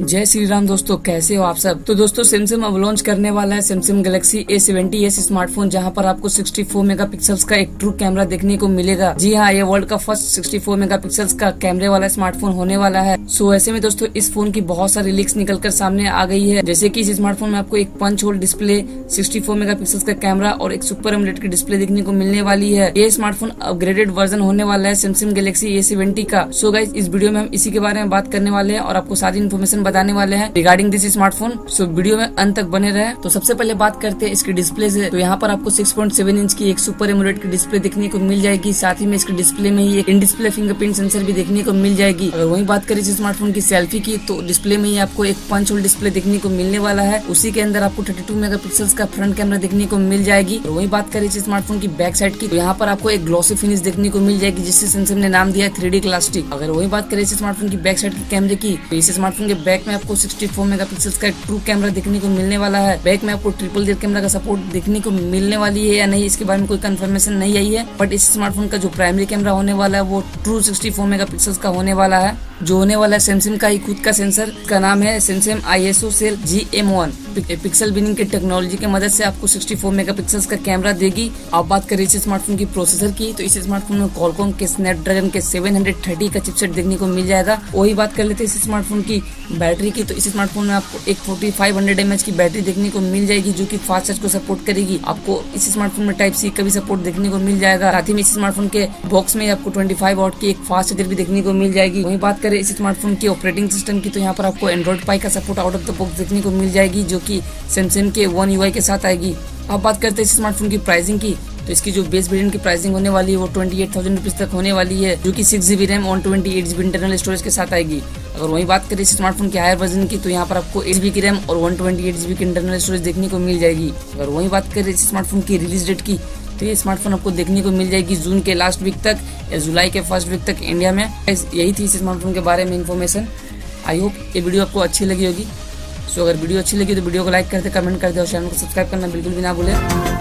जय श्री राम दोस्तों, कैसे हो आप सब। तो दोस्तों सैमसंग अब लॉन्च करने वाला है सैमसंग गैलेक्सी A70s स्मार्टफोन, जहां पर आपको 64 मेगापिक्सल्स का एक ट्रू कैमरा देखने को मिलेगा। जी हां, ये वर्ल्ड का फर्स्ट 64 मेगापिक्सल्स का कैमरे वाला स्मार्टफोन होने वाला है। सो ऐसे में दोस्तों इस फोन की बहुत सारी लीक्स निकल कर सामने आ गई है, जैसे की इस स्मार्टफोन में आपको एक पंच होल डिस्प्ले, 64 मेगापिक्सल्स का कैमरा और एक सुपर एमोलेड की डिस्प्ले देखने को मिलने वाली है। ये स्मार्टफोन अपग्रेडेड वर्जन होने वाला है सैमसंग गैलेक्सी A70 का। सो गाइस, इस वीडियो में हम इसी के बारे में बात करने वाले हैं और आपको सारी इन्फॉर्मेशन बताने वाले हैं regarding this smartphone. So video में अंत तक बने रहे। तो सबसे पहले बात करते हैं इसके डिस्प्ले से। तो यहाँ पर आपको 6.7 इंच की एक सुपर एमोलेड की डिस्प्ले देखने को मिल जाएगी। साथ ही में इसके डिस्प्ले में ही एक इन डिस्प्ले फिंगरप्रिंट सेंसर भी देखने को मिल जाएगी। अगर वही बात करें इस स्मार्टफोन की सेल्फी की, तो डिस्प्ले में ही आपको एक पंच होल डिस्प्ले देखने को मिलने वाला है। उसी के अंदर आपको 32 मेगापिक्सल्स का फ्रंट कैमरा देखने को मिल जाएगी। वही बात करें इस स्मार्टफोन की बैक साइड की, तो यहाँ पर आपको एक ग्लॉसी फिनिश देखने को मिल जाएगी, जिससे सैमसंग ने नाम दिया 3D ग्लास्टिक। अगर वही बात करें इस स्मार्टफोन की बैक साइड के कैमरे की, तो इस स्मार्टफोन के बैक में आपको 64 मेगापिक्सल्स का ट्रू कैमरा देखने को मिलने वाला है। बैक में आपको ट्रिपल जेड कैमरा का सपोर्ट देखने को मिलने वाली है या नहीं, इसके बारे में कोई कंफर्मेशन नहीं आई है। बट इस स्मार्टफोन का जो प्राइमरी कैमरा होने वाला है वो ट्रू 64 मेगापिक्सल्स का होने वाला है, जो होने वाला है सैमसंग का ही खुद का सेंसर का। नाम है Samsung ISOCELL GM1। Pixel binning की टेक्नोलॉजी की मदद से आपको 64 मेगापिक्सल्स का कैमरा देगी। आप बात करें इस स्मार्टफोन की प्रोसेसर की, तो इस स्मार्टफोन में कॉलकॉम के स्नैपड्रैगन के 730 का चिपसेट देखने को मिल जाएगा। वही बात कर लेते हैं इस स्मार्टफोन की बैटरी की, तो इस स्मार्टफोन में आपको एक 4500 mAh की बैटरी देखने को मिल जाएगी, जो कि फास्ट चार्ज को सपोर्ट करेगी। आपको इस स्मार्टफोन में टाइप C का भी सपोर्ट देखने को मिल जाएगा। साथ ही में इस स्मार्टफोन के बॉक्स में आपको 25 वाट की एक फास्ट चार्जर भी देखने को मिल जाएगी। वही बात करें इस स्मार्टफोन की ऑपरेटिंग सिस्टम की, तो यहाँ पर आपको एंड्रॉइड पाई का support out of the box देखने को मिल जाएगी, जो कि सैमसंग के OneUI के साथ आएगी। अब बात करते हैं इस स्मार्टफोन की प्राइसिंग की, तो इसकी जो बेस वेरिएंट की प्राइसिंग होने वाली है वो 28,000 रुपीज तक होने वाली है, जो कि 6 GB रैम और 128 GB इंटरनल स्टोरेज के साथ आएगी। अगर वही बात करें इस स्मार्टफोन के हायर वर्जन की, तो यहाँ पर आपको 8 GB की रैम और 128 GB की इंटरनल स्टोरेज देखने को मिल जाएगी। अगर वही बात करें इस स्मार्टफोन की रिलीज डेट की, तो ये स्मार्टफोन आपको देखने को मिल जाएगी जून के लास्ट वीक तक या जुलाई के फर्स्ट वीक तक इंडिया में। यही थी इस स्मार्टफोन के बारे में इन्फॉर्मेशन। आई होप ये वीडियो आपको अच्छी लगी होगी। सो अगर वीडियो अच्छी लगी तो वीडियो को लाइक करते, कमेंट करते और चैनल को सब्सक्राइब करना बिल्कुल भी ना भूलें।